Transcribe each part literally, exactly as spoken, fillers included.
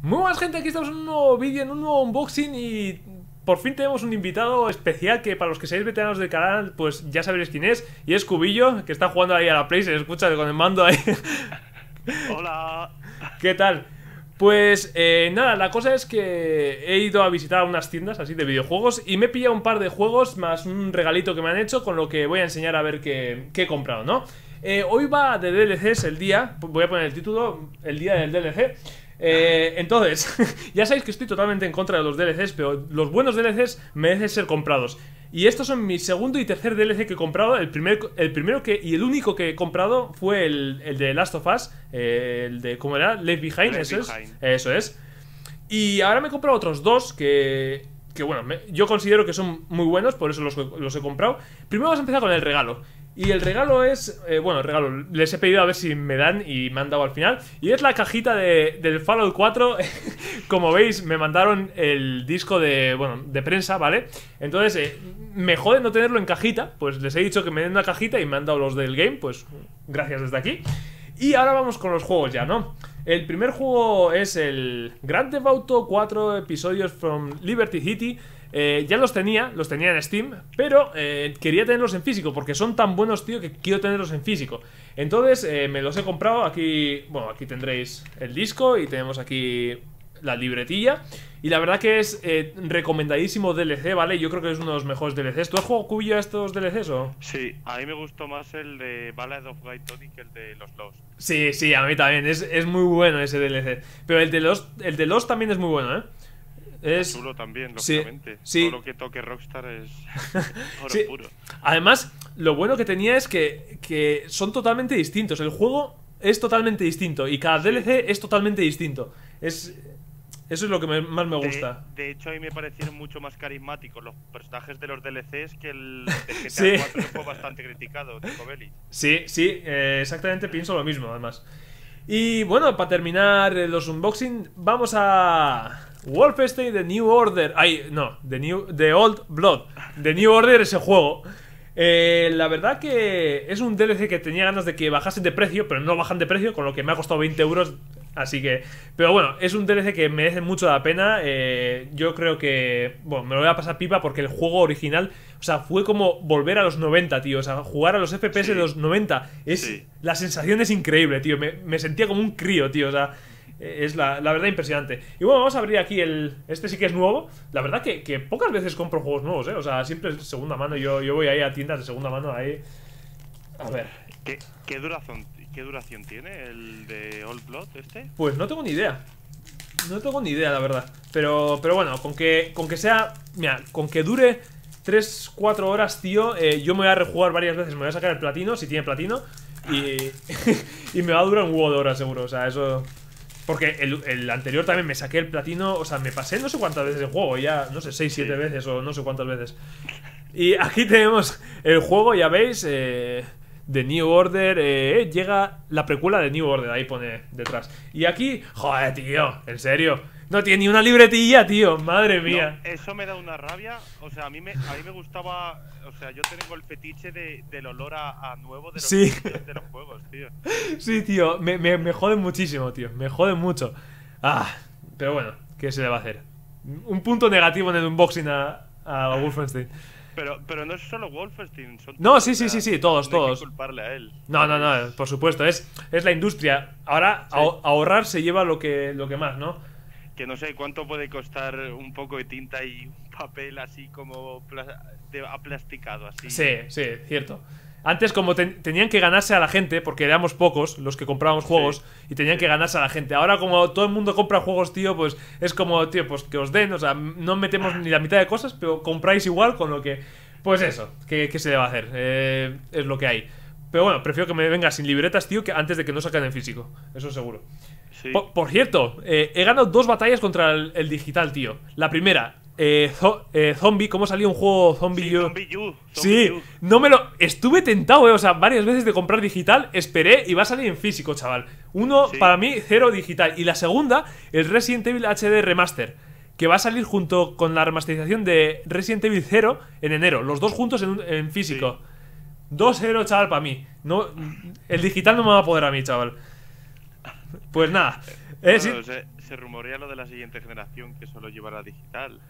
Muy buenas, gente, aquí estamos en un nuevo vídeo, en un nuevo unboxing y por fin tenemos un invitado especial que para los que seáis veteranos del canal pues ya sabréis quién es. Y es Cubillo, que está jugando ahí a la Play, se escucha con el mando ahí. Hola. ¿Qué tal? Pues eh, nada, la cosa es que he ido a visitar unas tiendas así de videojuegos y me he pillado un par de juegos más un regalito que me han hecho, con lo que voy a enseñar a ver qué, qué he comprado, ¿no? Eh, hoy va de D L Cs el día, voy a poner el título, el día del D L C. Eh, entonces, ya sabéis que estoy totalmente en contra de los D L Cs, pero los buenos D L Cs merecen ser comprados. Y estos son mi segundo y tercer D L C que he comprado. El, primer, el primero que y el único que he comprado fue el, el de Last of Us, eh, el de, ¿cómo era? Left Behind, Left eso, Behind. Es, eso es. Y ahora me he comprado otros dos que, que bueno, me, yo considero que son muy buenos, por eso los, los he comprado. Primero vamos a empezar con el regalo. Y el regalo es, eh, bueno, el regalo, les he pedido a ver si me dan y me han dado al final. Y es la cajita de, del Fallout cuatro. Como veis, me mandaron el disco de, bueno, de prensa, ¿vale? Entonces, eh, me jode no tenerlo en cajita. Pues les he dicho que me den una cajita y me han dado los del game. Pues gracias desde aquí. Y ahora vamos con los juegos ya, ¿no? El primer juego es el Grand Theft Auto cuatro Episodes from Liberty City. Eh, ya los tenía, los tenía en Steam, pero eh, quería tenerlos en físico porque son tan buenos, tío, que quiero tenerlos en físico. Entonces eh, me los he comprado. Aquí, bueno, aquí tendréis el disco y tenemos aquí la libretilla. Y la verdad que es eh, recomendadísimo D L C, ¿vale? Yo creo que es uno de los mejores D L Cs. ¿Tú has jugado, Cubillo, a estos D L Cs o...? Sí, a mí me gustó más el de Ballad of Gaitonic que el de los Lost. Sí, sí, a mí también, es, es muy bueno ese D L C. Pero el de Lost, el de Lost también es muy bueno, ¿eh? Es chulo también, lógicamente. Sí, sí. Todo lo que toque Rockstar es oro sí. puro. Además, lo bueno que tenía es que, que son totalmente distintos. El juego es totalmente distinto y cada sí. D L C es totalmente distinto. Es, eso es lo que me, más me gusta. De, de hecho, a mí me parecieron mucho más carismáticos los personajes de los D L Cs que el de G T A sí. cuatro, que fue bastante criticado, de Covelli. Sí, sí, eh, exactamente pienso lo mismo, además. Y bueno, para terminar los unboxing, vamos a... Wolfenstein: The New Order. Ay, no, The, New, The Old Blood. The New Order es el juego. Eh, la verdad que es un D L C que tenía ganas de que bajasen de precio, pero no bajan de precio, con lo que me ha costado veinte euros. Así que... Pero bueno, es un D L C que merece mucho la pena. Eh, yo creo que... Bueno, me lo voy a pasar pipa porque el juego original... O sea, fue como volver a los noventa, tío. O sea, jugar a los F P S sí. de los noventa. Es, sí. La sensación es increíble, tío. Me, me sentía como un crío, tío. O sea... Es la, la verdad impresionante. Y bueno, vamos a abrir aquí el... Este sí que es nuevo. La verdad que, que pocas veces compro juegos nuevos, ¿eh? O sea, siempre es segunda mano. Yo, yo voy ahí a tiendas de segunda mano ahí. A ver. ¿Qué, qué, duración, ¿Qué duración tiene el de Old Blood este? Pues no tengo ni idea. No tengo ni idea, la verdad. Pero, pero bueno, con que, con que sea... Mira, con que dure tres cuatro horas, tío, eh, yo me voy a rejugar varias veces. Me voy a sacar el platino, si tiene platino. Y, y me va a durar un huevo de horas, seguro. O sea, eso... Porque el, el anterior también me saqué el platino, o sea, me pasé no sé cuántas veces el juego, ya, no sé, seis, siete sí. veces o no sé cuántas veces. Y aquí tenemos el juego, ya veis, eh, The New Order, eh, llega la precuela de New Order, ahí pone detrás. Y aquí, joder, tío, en serio, no tiene ni una libretilla, tío, madre mía. No, eso me da una rabia, o sea, a mí me, a mí me gustaba, o sea, yo tengo el fetiche de, del olor a, a nuevo de los, sí. de los juegos, tío. Sí, tío, me, me, me joden muchísimo, tío, me joden mucho. Ah, pero bueno, ¿qué se le va a hacer? Un punto negativo en el unboxing a, a Wolfenstein. Pero, pero no es solo Wolfenstein. Son no, sí, sí, sí, sí, todos, todos. Culparle a él. No, no, no, por supuesto, es, es la industria. Ahora sí. a, ahorrar se lleva lo que, lo que más, ¿no? Que no sé cuánto puede costar un poco de tinta y un papel así como aplasticado. Así. Sí, sí, cierto. Antes como ten tenían que ganarse a la gente, porque éramos pocos los que comprábamos juegos, sí, y tenían sí. que ganarse a la gente. Ahora como todo el mundo compra juegos, tío, pues es como, tío, pues que os den, o sea, no metemos ni la mitad de cosas, pero compráis igual, con lo que... Pues eso, ¿qué, qué se debe hacer? Eh, es lo que hay. Pero bueno, prefiero que me venga sin libretas, tío, que antes de que no saquen en físico. Eso seguro. Sí. Por, por cierto, eh, he ganado dos batallas contra el, el digital, tío. La primera... Eh, zo eh, zombie, ¿cómo salía un juego Zombie sí, You? Zombie you zombie sí, you. No me lo... Estuve tentado, eh, o sea, varias veces de comprar digital, esperé y va a salir en físico, chaval. Uno, sí. para mí, cero digital. Y la segunda, el Resident Evil H D Remaster, que va a salir junto con la remasterización de Resident Evil Zero en enero. Los dos juntos en, en físico. Sí. dos cero, chaval, para mí. No, el digital no me va a poder a mí, chaval. Pues nada. ¿Eh, sí? Claro, se, se rumorea lo de la siguiente generación que solo llevará digital.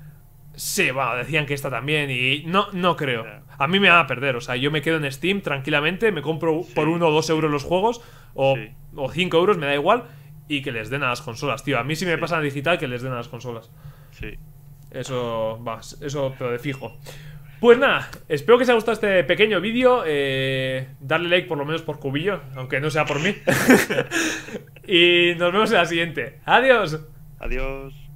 Sí, va, decían que esta también y no, no creo. A mí me va a perder, o sea, yo me quedo en Steam tranquilamente, me compro sí. por uno o dos euros los juegos o, sí. o cinco euros, me da igual, y que les den a las consolas, tío. A mí si me sí. pasan a digital, que les den a las consolas. Sí. Eso, va, eso pero de fijo. Pues nada, espero que os haya gustado este pequeño vídeo. Eh, darle like por lo menos por Cubillo, aunque no sea por mí. Y nos vemos en la siguiente. ¡Adiós! Adiós.